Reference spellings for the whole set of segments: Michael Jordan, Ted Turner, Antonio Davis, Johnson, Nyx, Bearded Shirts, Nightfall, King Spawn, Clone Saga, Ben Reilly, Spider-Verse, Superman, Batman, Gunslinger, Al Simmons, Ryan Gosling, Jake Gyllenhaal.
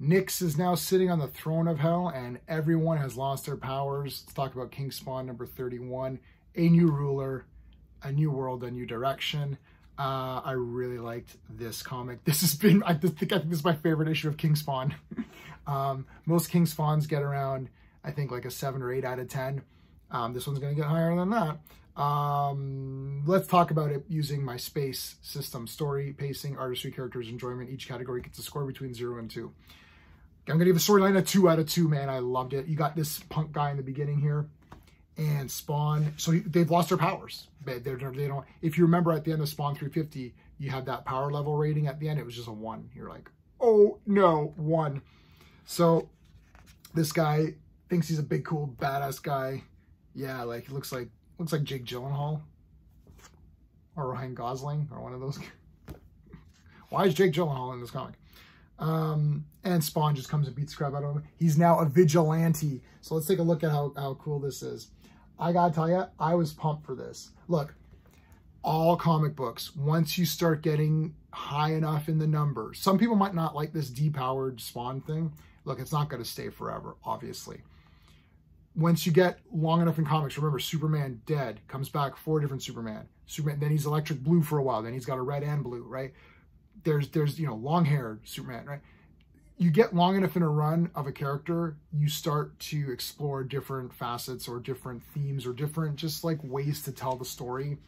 Nyx is now sitting on the throne of hell and everyone has lost their powers. Let's talk about King Spawn number 31. A new ruler, a new world, a new direction. I really liked this comic. This has been, I think this is my favorite issue of King Spawn. Most King Spawns get around, I think, like a 7 or 8 out of 10. This one's going to get higher than that. Let's talk about it using my space system: story, pacing, artistry, characters, enjoyment. Each category gets a score between 0 and 2. I'm going to give the storyline a 2 out of 2, man. I loved it. You got this punk guy in the beginning here and Spawn. So they've lost their powers. They don't, if you remember at the end of Spawn 350, you had that power level rating at the end. It was just a 1. You're like, oh no, 1. So this guy thinks he's a big, cool, badass guy. Yeah, like, looks like Jake Gyllenhaal or Ryan Gosling or one of those. Why is Jake Gyllenhaal in this comic? And Spawn just comes and beats the crap out of him. He's now a vigilante. So let's take a look at how cool this is. I gotta tell you, I was pumped for this. Look, all comic books, once you start getting high enough in the number, some people might not like this depowered Spawn thing. Look, it's not gonna stay forever, obviously. Once you get long enough in comics, remember Superman dead, comes back 4 different Superman. Superman, then he's electric blue for a while, then he's got a red and blue, right? There's you know, long-haired Superman, right? You get long enough in a run of a character, you start to explore different facets or different themes or different just like ways to tell the story.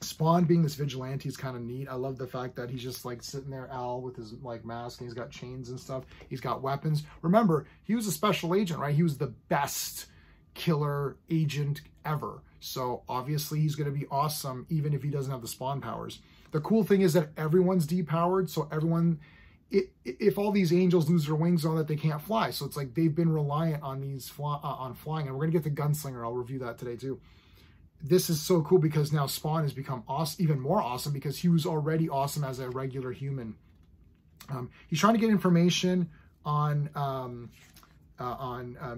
Spawn being this vigilante is kind of neat. I love the fact that he's just like sitting there, Al, with his like mask, and he's got chains and stuff. He's got weapons. Remember, he was a special agent, right? He was the best killer agent ever. So obviously he's going to be awesome, even if he doesn't have the Spawn powers. The cool thing is that everyone's depowered. So everyone, if all these angels lose their wings and all that, they can't fly. So it's like they've been reliant on these flying. And we're going to get the Gunslinger. I'll review that today too. This is so cool because now Spawn has become awesome, even more awesome, because he was already awesome as a regular human. He's trying to get information on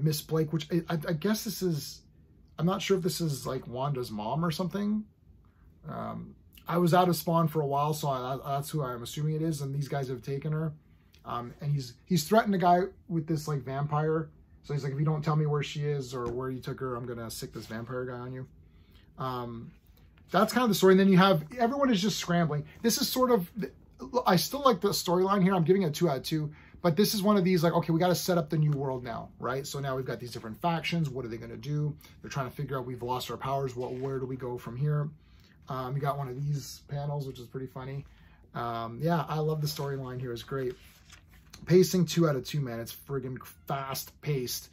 Miss Blake, which I guess this is, I'm not sure if this is like Wanda's mom or something. I was out of Spawn for a while, so that's who I'm assuming it is. And these guys have taken her. And he's threatened a guy with this like vampire. So he's like, if you don't tell me where she is or where you took her, I'm going to sick this vampire guy on you. That's kind of the story. And then you have, everyone is just scrambling. This is sort of, I still like the storyline here. I'm giving it a 2 out of 2, but this is one of these like, okay, we got to set up the new world now, right? So now we've got these different factions. What are they going to do? They're trying to figure out, we've lost our powers. Where do we go from here? You got one of these panels, which is pretty funny. Yeah, I love the storyline here. It's great. Pacing 2 out of 2, man. It's friggin' fast paced.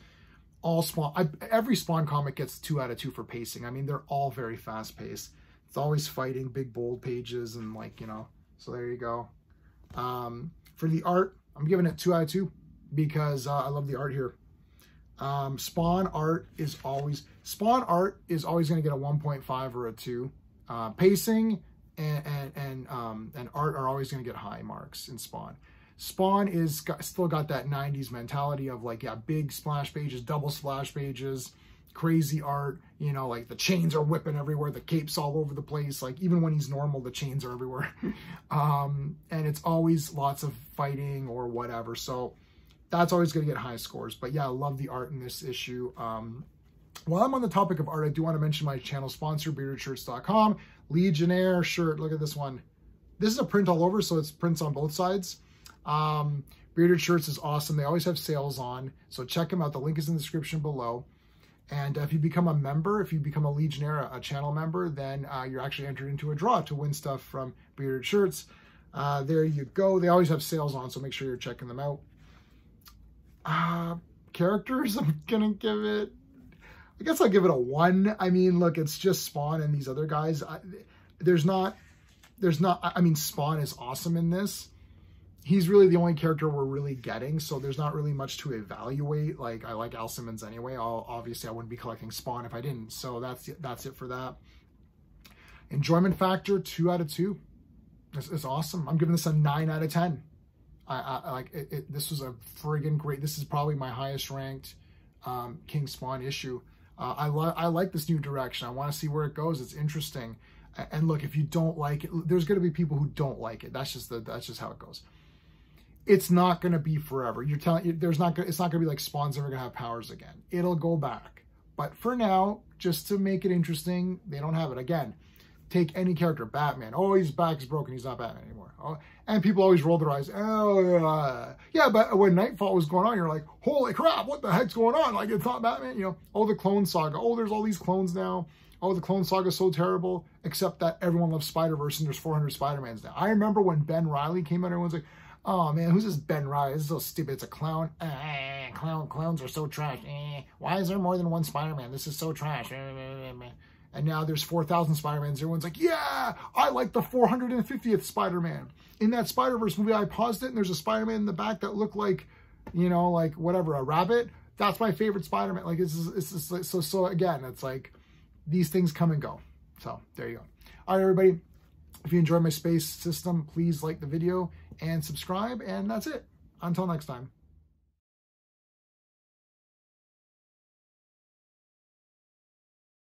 All Spawn, every Spawn comic gets 2 out of 2 for pacing. I mean, they're all very fast paced. It's always fighting, big bold pages, and like, you know, so there you go. For the art, I'm giving it 2 out of 2 because I love the art here. Spawn art is always going to get a 1.5 or a 2. Pacing and art are always going to get high marks in Spawn. Spawn is still got that 90s mentality of like, yeah, big splash pages, double splash pages, crazy art, you know, like the chains are whipping everywhere, the cape's all over the place. Like even when he's normal, the chains are everywhere. And it's always lots of fighting or whatever. So that's always going to get high scores. But yeah, I love the art in this issue. While I'm on the topic of art, I do want to mention my channel sponsor, beardedshirts.com. Legionnaire shirt. Look at this one. This is a print all over, so it's prints on both sides. Bearded Shirts is awesome. They always have sales on, so check them out. The link is in the description below. And if you become a member, if you become a Legionnaire, a channel member, then you're actually entered into a draw to win stuff from Bearded Shirts. There you go. They always have sales on, so make sure you're checking them out. Characters, I'm gonna give it, I guess I'll give it a 1. I mean, look, it's just Spawn and these other guys. I mean, Spawn is awesome in this. He's really the only character we're really getting, so there's not really much to evaluate. Like, I like Al Simmons anyway. Obviously, I wouldn't be collecting Spawn if I didn't, so that's it for that. Enjoyment factor, 2 out of 2. This is awesome. I'm giving this a 9 out of 10. This was a friggin' great. This is probably my highest ranked King Spawn issue. I like this new direction. I want to see where it goes. It's interesting. And look, if you don't like it, there's going to be people who don't like it. That's just how it goes. it's not going to be forever. It's not going to be like Spawn's ever going to have powers again. It'll go back. But for now, just to make it interesting, they don't have it. Again, take any character. Batman. Oh, his back's broken. He's not Batman anymore. Oh, and people always roll their eyes. Oh, yeah, but when Nightfall was going on, you're like, holy crap, what the heck's going on? Like, it's not Batman. You know, oh, the Clone Saga. Oh, there's all these clones now. Oh, the Clone Saga is so terrible, except that everyone loves Spider-Verse and there's 400 Spider-Mans now. I remember when Ben Reilly came out, everyone's like, oh man, who's this Ben Reilly? This is so stupid. It's a clown. Clowns are so trash. Why is there more than one Spider-Man? This is so trash. And now there's 4,000 Spider-Mans. Everyone's like, yeah, I like the 450th Spider-Man. In that Spider-Verse movie, I paused it and there's a Spider-Man in the back that looked like, you know, like whatever, a rabbit. That's my favorite Spider-Man. Like, it's just, so again, it's like, these things come and go. So there you go. All right, everybody. If you enjoy my space system, please like the video and subscribe. And that's it. Until next time.